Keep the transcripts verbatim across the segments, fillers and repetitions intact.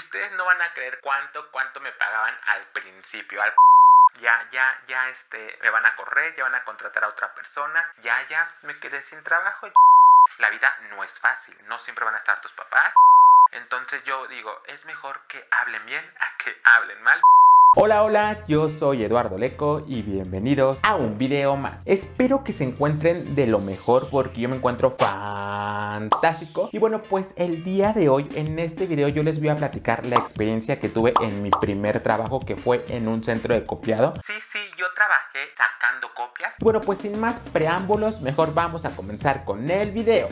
ustedes no van a creer cuánto, cuánto me pagaban al principio. Al ya, ya, ya, este, me van a correr, ya van a contratar a otra persona, ya, ya, me quedé sin trabajo. La vida no es fácil, no siempre van a estar tus papás. Entonces yo digo, es mejor que hablen bien a que hablen mal. Hola, hola, yo soy Eduardo Leco y bienvenidos a un video más. Espero que se encuentren de lo mejor porque yo me encuentro fantástico. Y bueno, pues el día de hoy en este video yo les voy a platicar la experiencia que tuve en mi primer trabajo, que fue en un centro de copiado. Sí, sí, yo trabajé sacando copias. Bueno, pues sin más preámbulos, mejor vamos a comenzar con el video.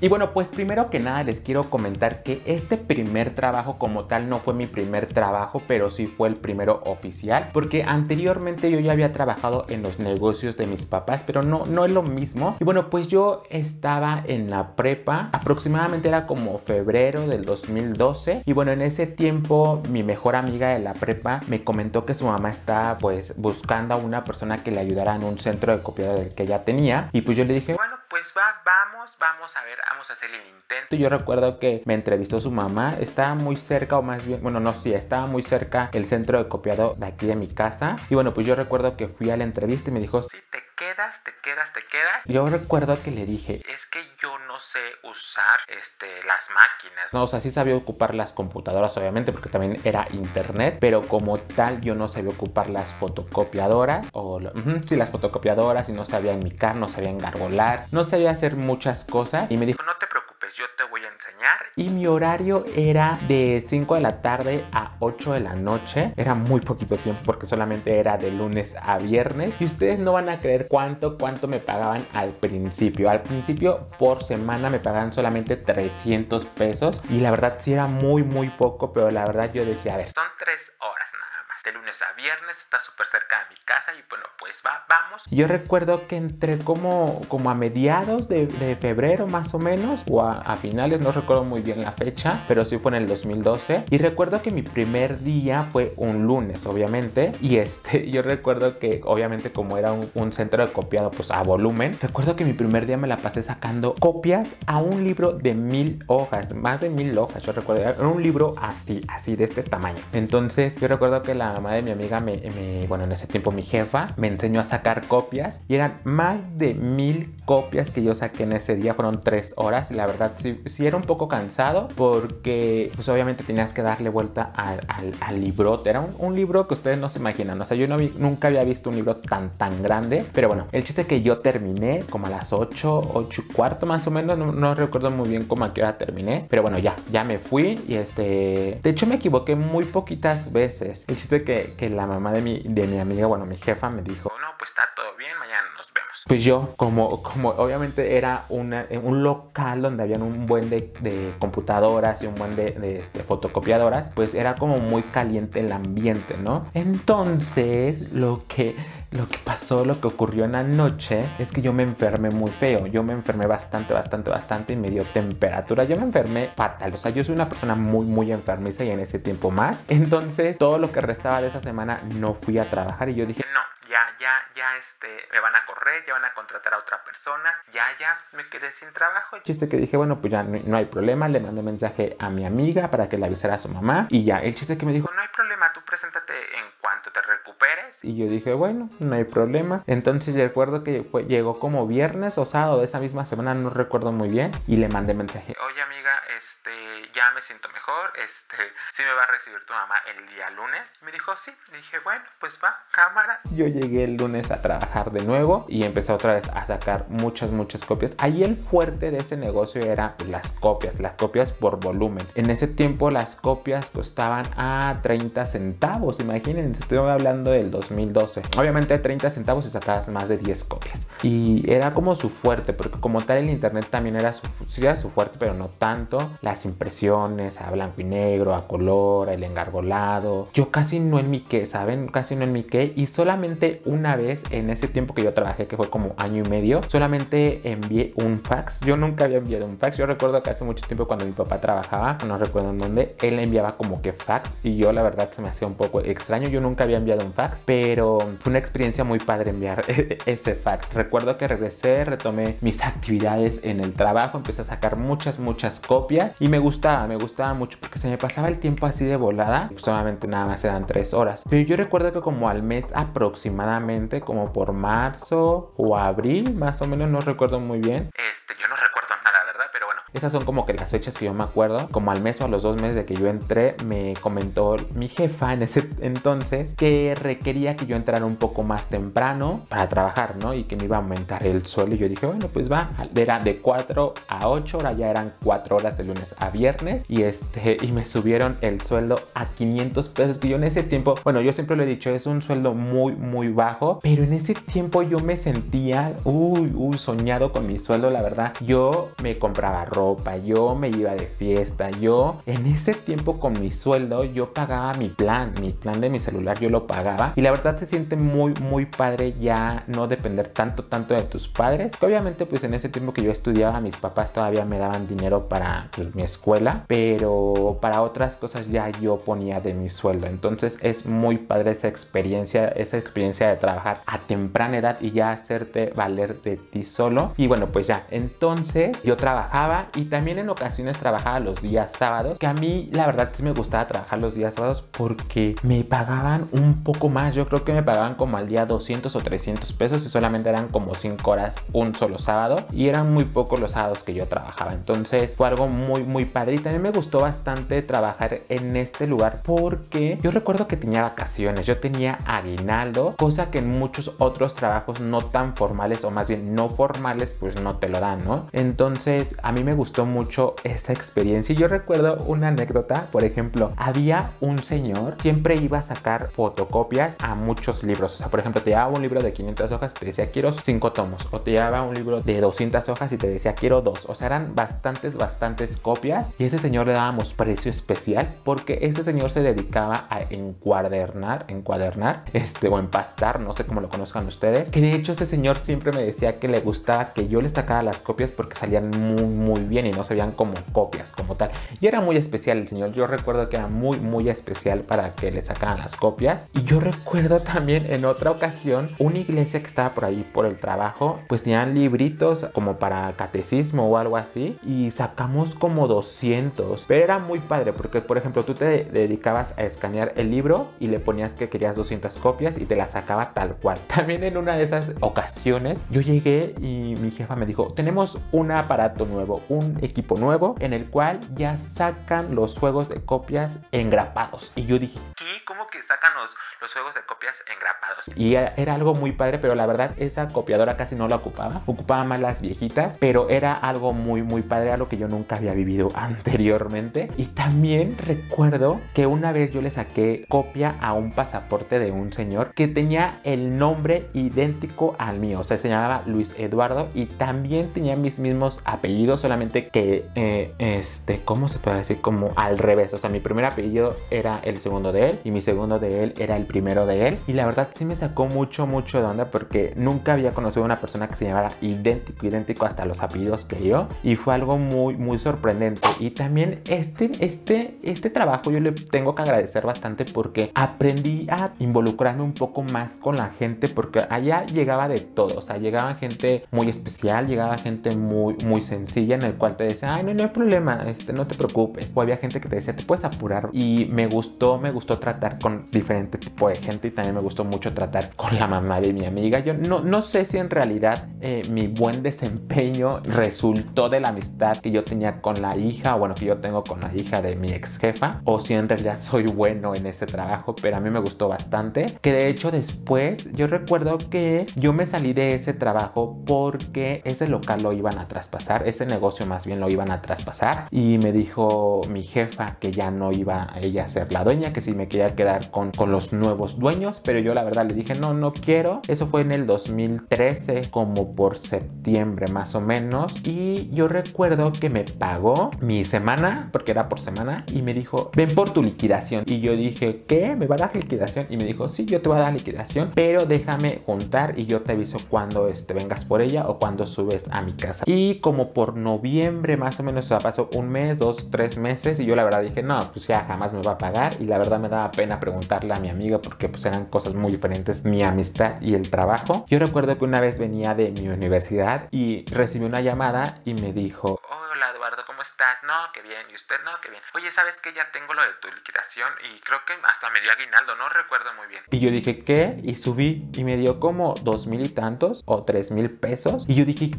Y bueno, pues primero que nada les quiero comentar que este primer trabajo como tal no fue mi primer trabajo, pero sí fue el primero oficial, porque anteriormente yo ya había trabajado en los negocios de mis papás, pero no, no es lo mismo. Y bueno, pues yo estaba en la prepa, aproximadamente era como febrero del dos mil doce, y bueno, en ese tiempo mi mejor amiga de la prepa me comentó que su mamá estaba pues buscando a una persona que le ayudara en un centro de copiado del que ella tenía, y pues yo le dije, bueno, pues va, vamos, vamos a ver, vamos a hacer el intento. Yo recuerdo que me entrevistó su mamá, estaba muy cerca, o más bien, bueno, no, sí, estaba muy cerca el centro de copiado de aquí de mi casa. Y bueno, pues yo recuerdo que fui a la entrevista y me dijo, sí, te quedas, te quedas, te quedas. Yo recuerdo que le dije, es que yo no sé usar este, las máquinas. No, o sea, sí sabía ocupar las computadoras, obviamente, porque también era internet, pero como tal yo no sabía ocupar las fotocopiadoras, o lo, uh-huh, sí, las fotocopiadoras, y no sabía enmicar, no sabía engargolar, no sabía hacer muchas cosas. Y me dijo, no te preocupes, yo te voy a enseñar. Y mi horario era de cinco de la tarde a ocho de la noche. Era muy poquito tiempo porque solamente era de lunes a viernes. Y ustedes no van a creer cuánto, cuánto me pagaban al principio. Al principio por semana me pagaban solamente trescientos pesos. Y la verdad sí era muy, muy poco. Pero la verdad yo decía, a ver, son tres horas nada más. De lunes a viernes, está súper cerca de mi casa y bueno, pues va, vamos. Yo recuerdo que entré como, como a mediados de, de febrero más o menos, o a, a finales, no recuerdo muy bien la fecha, pero sí fue en el dos mil doce. Y recuerdo que mi primer día fue un lunes, obviamente, y este, yo recuerdo que obviamente como era un, un centro de copiado pues a volumen, recuerdo que mi primer día me la pasé sacando copias a un libro de mil hojas, más de mil hojas, yo recuerdo, era un libro así, así de este tamaño. Entonces yo recuerdo que la La mamá de mi amiga, me, me, bueno, en ese tiempo mi jefa, me enseñó a sacar copias y eran más de mil copias que yo saqué en ese día, fueron tres horas y la verdad sí, sí era un poco cansado porque pues obviamente tenías que darle vuelta al, al, al librote, era un, un libro que ustedes no se imaginan, o sea, yo no vi, nunca había visto un libro tan tan grande, pero bueno, el chiste es que yo terminé como a las ocho, ocho y cuarto más o menos, no, no recuerdo muy bien cómo a qué hora terminé, pero bueno, ya, ya me fui y este, de hecho me equivoqué muy poquitas veces, el chiste Que, que la mamá de mi, de mi amiga, bueno, mi jefa me dijo, no, pues está todo bien, mañana nos vemos. Pues yo, como, como obviamente era una, un local donde habían un buen de, de computadoras y un buen de, de este, fotocopiadoras, pues era como muy caliente el ambiente, ¿no? Entonces, lo que... Lo que pasó, lo que ocurrió en la noche es que yo me enfermé muy feo. Yo me enfermé bastante, bastante, bastante y me dio temperatura. Yo me enfermé fatal. O sea, yo soy una persona muy, muy enfermiza y en ese tiempo más. Entonces, todo lo que restaba de esa semana no fui a trabajar y yo dije, no. Ya, ya, ya, este, me van a correr, ya van a contratar a otra persona, ya, ya, me quedé sin trabajo. Chiste que dije, bueno, pues ya no, no hay problema, le mandé mensaje a mi amiga para que le avisara a su mamá y ya, el chiste que me dijo, no hay problema, tú preséntate en cuanto te recuperes. Y yo dije, bueno, no hay problema. Entonces recuerdo que pues, llegó como viernes o sábado de esa misma semana, no recuerdo muy bien, y le mandé mensaje. Oye, amiga, este, ya me siento mejor, este, sí me va a recibir tu mamá el día lunes. Me dijo, sí, y dije, bueno, pues va, cámara. Yo llegué el lunes a trabajar de nuevo y empecé otra vez a sacar muchas muchas copias. Ahí el fuerte de ese negocio era las copias, las copias por volumen. En ese tiempo las copias costaban a treinta centavos, imagínense, estoy hablando del dos mil doce. Obviamente treinta centavos y sacabas más de diez copias. Y era como su fuerte, porque como tal el internet también era su, sí era su fuerte, pero no tanto. Las impresiones a blanco y negro, a color, el engargolado. Yo casi no enmiqué, ¿saben? Casi no enmiqué y solamente una vez en ese tiempo que yo trabajé, que fue como año y medio, solamente envié un fax. Yo nunca había enviado un fax. Yo recuerdo que hace mucho tiempo cuando mi papá trabajaba, no recuerdo en dónde, él enviaba como que fax y yo la verdad se me hacía un poco extraño. Yo nunca había enviado un fax, pero fue una experiencia muy padre enviar ese fax. Recuerdo que regresé, retomé mis actividades en el trabajo, empecé a sacar muchas, muchas copias y me gustaba, me gustaba mucho porque se me pasaba el tiempo así de volada. Solamente nada más eran tres horas. Pero yo recuerdo que como al mes aproximadamente, como por marzo o abril, más o menos, no recuerdo muy bien. Este, yo no recuerdo nada, ¿verdad? Pero bueno, esas son como que las fechas que yo me acuerdo. Como al mes o a los dos meses de que yo entré, me comentó mi jefa en ese entonces que requería que yo entrara un poco más temprano para trabajar, ¿no? Y que me iba a aumentar el sueldo. Y yo dije, bueno, pues va. Era de cuatro a ocho, ahora ya eran cuatro horas de lunes a viernes. Y, este, y me subieron el sueldo a quinientos pesos. Que yo en ese tiempo, bueno, yo siempre lo he dicho, es un sueldo muy, muy bajo. Pero en ese tiempo yo me sentía, uy, uy, soñado con mi sueldo, la verdad. Yo me compraba ropa, yo me iba de fiesta, yo en ese tiempo con mi sueldo yo pagaba mi plan, mi plan de mi celular yo lo pagaba, y la verdad se siente muy muy padre ya no depender tanto tanto de tus padres, que obviamente pues en ese tiempo que yo estudiaba mis papás todavía me daban dinero para pues, mi escuela, pero para otras cosas ya yo ponía de mi sueldo. Entonces es muy padre esa experiencia, esa experiencia de trabajar a temprana edad y ya hacerte valer de ti solo. Y bueno, pues ya entonces yo trabajaba. Y también en ocasiones trabajaba los días sábados, que a mí la verdad sí me gustaba trabajar los días sábados porque me pagaban un poco más. Yo creo que me pagaban como al día doscientos o trescientos pesos y solamente eran como cinco horas un solo sábado, y eran muy pocos los sábados que yo trabajaba. Entonces fue algo muy muy padre, y también me gustó bastante trabajar en este lugar porque yo recuerdo que tenía vacaciones, yo tenía aguinaldo, cosa que en muchos otros trabajos no tan formales, o más bien no formales, pues no te lo dan, ¿no? Entonces a mí me gustó mucho esa experiencia. Y yo recuerdo una anécdota, por ejemplo, había un señor, siempre iba a sacar fotocopias a muchos libros. O sea, por ejemplo, te llevaba un libro de quinientas hojas y te decía quiero cinco tomos, o te llevaba un libro de doscientas hojas y te decía quiero dos. O sea, eran bastantes, bastantes copias, y a ese señor le dábamos precio especial porque ese señor se dedicaba a encuadernar, encuadernar, este, o empastar, no sé cómo lo conozcan ustedes, que de hecho ese señor siempre me decía que le gustaba que yo le sacara las copias porque salían muy, muy bien y no se veían como copias como tal. Y era muy especial el señor. Yo recuerdo que era muy muy especial para que le sacaran las copias. Y yo recuerdo también en otra ocasión una iglesia que estaba por ahí por el trabajo, pues tenían libritos como para catecismo o algo así, y sacamos como doscientos. Pero era muy padre porque, por ejemplo, tú te dedicabas a escanear el libro y le ponías que querías doscientas copias y te las sacaba tal cual. También en una de esas ocasiones yo llegué y mi jefa me dijo, tenemos un aparato nuevo, un equipo nuevo en el cual ya sacan los juegos de copias engrapados. Y yo dije, ¿qué? ¿Cómo que sacan los, los juegos de copias engrapados? Y era, era algo muy padre, pero la verdad esa copiadora casi no la ocupaba, ocupaba más las viejitas, pero era algo muy muy padre, algo que yo nunca había vivido anteriormente. Y también recuerdo que una vez yo le saqué copia a un pasaporte de un señor que tenía el nombre idéntico al mío, o sea, se llamaba Luis Eduardo y también tenía mis mismos apellidos, solamente que eh, este, ¿cómo se puede decir? Como al revés. O sea, mi primer apellido era el segundo de él y mi segundo de él era el primero de él. Y la verdad sí me sacó mucho, mucho de onda porque nunca había conocido a una persona que se llamara idéntico, idéntico hasta los apellidos que yo. Y fue algo muy, muy sorprendente. Y también este, este, este trabajo yo le tengo que agradecer bastante porque aprendí a involucrarme un poco más con la gente, porque allá llegaba de todo. O sea, llegaba gente muy especial, llegaba gente muy, muy sencilla, en el cual te decía, ay, no, no hay problema, este, no te preocupes. O había gente que te decía, te puedes apurar. Y me gustó, me gustó tratar con diferente tipo de gente. Y también me gustó mucho tratar con la mamá de mi amiga. Yo no, no sé si en realidad eh, mi buen desempeño resultó de la amistad que yo tenía con la hija, o bueno, que yo tengo con la hija de mi ex jefa, o si en realidad soy bueno en ese trabajo, pero a mí me gustó bastante. Que de hecho después yo recuerdo que yo me salí de ese trabajo porque ese local lo iban a traspasar, ese negocio más bien lo iban a traspasar, y me dijo mi jefa que ya no iba a ella ser la dueña, que si me quería quedar estar con, con los nuevos dueños, pero yo la verdad le dije no, no quiero. Eso fue en el dos mil trece, como por septiembre más o menos, y yo recuerdo que me pagó mi semana, porque era por semana, y me dijo, ven por tu liquidación. Y yo dije, ¿qué? ¿Me va a dar liquidación? Y me dijo, sí, yo te voy a dar liquidación, pero déjame juntar y yo te aviso cuando este, vengas por ella o cuando subes a mi casa. Y como por noviembre más o menos, o sea, pasó un mes, dos, tres meses, y yo la verdad dije, no, pues ya jamás me va a pagar. Y la verdad me daba pena preguntarle a mi amiga, porque pues eran cosas muy diferentes, mi amistad y el trabajo. Yo recuerdo que una vez venía de mi universidad y recibí una llamada y me dijo, hola Eduardo, ¿cómo estás? No, qué bien. ¿Y usted? No, qué bien. Oye, ¿sabes qué? Ya tengo lo de tu liquidación y creo que hasta me dio aguinaldo, no recuerdo muy bien. Y yo dije, ¿qué? Y subí y me dio como dos mil y tantos o tres mil pesos. Y yo dije,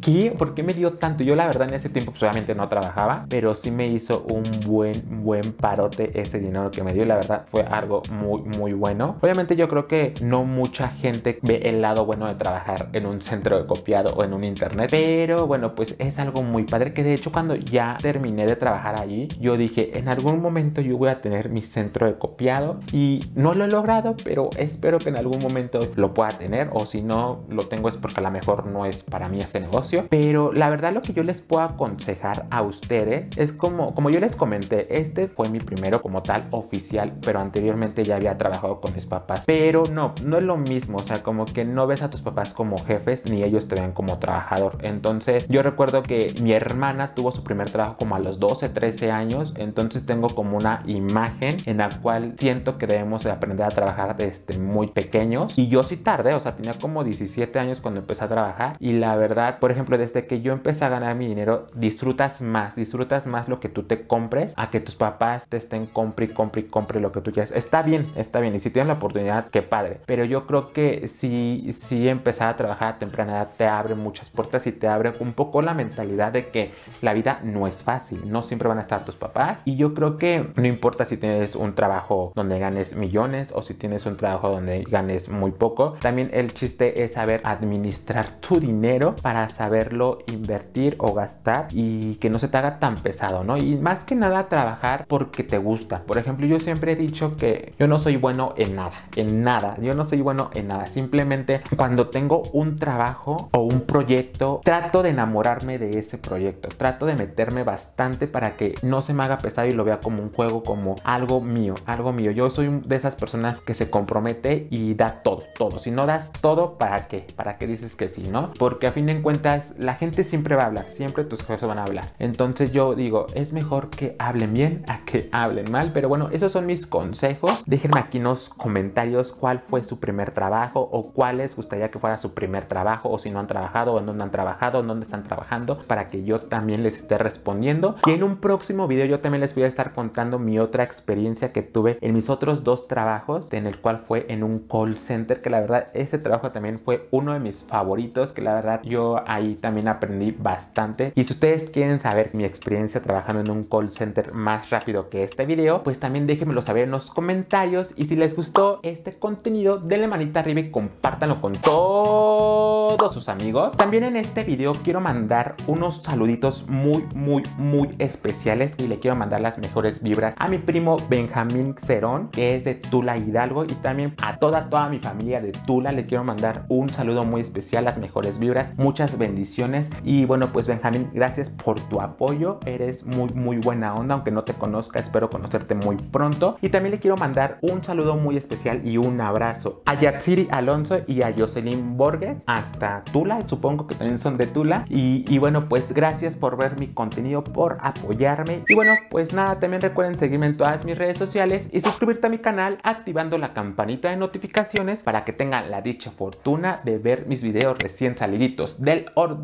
¿qué? ¿Por qué me dio tanto? Yo la verdad en ese tiempo pues obviamente no trabajaba, pero sí me hizo un buen, buen parote ese dinero que me dio. La verdad fue algo muy, muy bueno. Obviamente yo creo que no mucha gente ve el lado bueno de trabajar en un centro de copiado o en un internet, pero bueno, pues es algo muy padre, que de hecho cuando ya terminé de trabajar allí, yo dije, en algún momento yo voy a tener mi centro de copiado, y no lo he logrado, pero espero que en algún momento lo pueda tener, o si no lo tengo es porque a lo mejor no es para mí ese negocio. Pero la verdad lo que yo les puedo aconsejar a ustedes es, como, como yo les comenté, este fue mi primero como tal oficial, pero anteriormente ya había trabajado con mis papás. Pero no, no es lo mismo, o sea, como que no ves a tus papás como jefes ni ellos te ven como trabajador. Entonces yo recuerdo que mi hermana tuvo su primer trabajo como a los doce, trece años, entonces tengo como una imagen en la cual siento que debemos de aprender a trabajar desde muy pequeños. Y yo sí tardé, o sea, tenía como diecisiete años cuando empecé a trabajar, y la verdad, por ejemplo, desde que yo empecé a ganar mi dinero, disfrutas más, disfrutas más lo que tú te compres, a que tus papás te estén compre y compre y compre lo que tú quieras. Está bien, está bien, y si tienes la oportunidad, qué padre, pero yo creo que si, si empezar a trabajar a temprana edad te abre muchas puertas y te abre un poco la mentalidad de que la vida no es fácil, no siempre van a estar tus papás. Y yo creo que no importa si tienes un trabajo donde ganes millones o si tienes un trabajo donde ganes muy poco, también el chiste es saber administrar tu dinero para saber verlo, invertir o gastar, y que no se te haga tan pesado, ¿no? Y más que nada trabajar porque te gusta. Por ejemplo, yo siempre he dicho que yo no soy bueno en nada, en nada, yo no soy bueno en nada. Simplemente cuando tengo un trabajo o un proyecto, trato de enamorarme de ese proyecto, trato de meterme bastante para que no se me haga pesado y lo vea como un juego, como algo mío, algo mío. Yo soy de esas personas que se compromete y da todo, todo. Si no das todo, ¿para qué? ¿Para qué dices que sí, no? Porque a fin de cuentas la gente siempre va a hablar, siempre tus jefes van a hablar. Entonces yo digo, es mejor que hablen bien a que hablen mal. Pero bueno, esos son mis consejos. Déjenme aquí en los comentarios cuál fue su primer trabajo, o cuál les gustaría que fuera su primer trabajo, o si no han trabajado, o en dónde han trabajado, o en dónde están trabajando, para que yo también les esté respondiendo. Y en un próximo video yo también les voy a estar contando mi otra experiencia que tuve en mis otros dos trabajos, en el cual fue en un call center, que la verdad ese trabajo también fue uno de mis favoritos, que la verdad yo ahí y también aprendí bastante. Y si ustedes quieren saber mi experiencia trabajando en un call center más rápido que este video, pues también déjenmelo saber en los comentarios. Y si les gustó este contenido, denle manita arriba y compártanlo con todos sus amigos. También en este video quiero mandar unos saluditos muy, muy, muy especiales, y le quiero mandar las mejores vibras a mi primo Benjamín Cerón, que es de Tula, Hidalgo, y también a toda, toda mi familia de Tula. Le quiero mandar un saludo muy especial, las mejores vibras, muchas bendiciones. Bendiciones. Y bueno, pues Benjamín, gracias por tu apoyo, eres muy muy buena onda, aunque no te conozca, espero conocerte muy pronto. Y también le quiero mandar un saludo muy especial y un abrazo a Yaxiri Alonso y a Jocelyn Borges, hasta Tula, supongo que también son de Tula. Y, y bueno, pues gracias por ver mi contenido, por apoyarme, y bueno, pues nada, también recuerden seguirme en todas mis redes sociales y suscribirte a mi canal activando la campanita de notificaciones, para que tengan la dicha fortuna de ver mis videos recién saliditos del ordenador.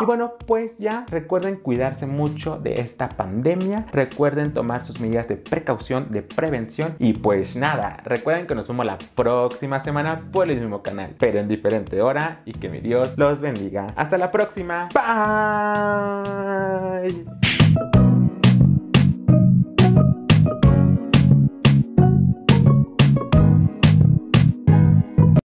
Y bueno, pues ya recuerden cuidarse mucho de esta pandemia, recuerden tomar sus medidas de precaución, de prevención, y pues nada, recuerden que nos vemos la próxima semana por el mismo canal, pero en diferente hora, y que mi Dios los bendiga. Hasta la próxima. Bye.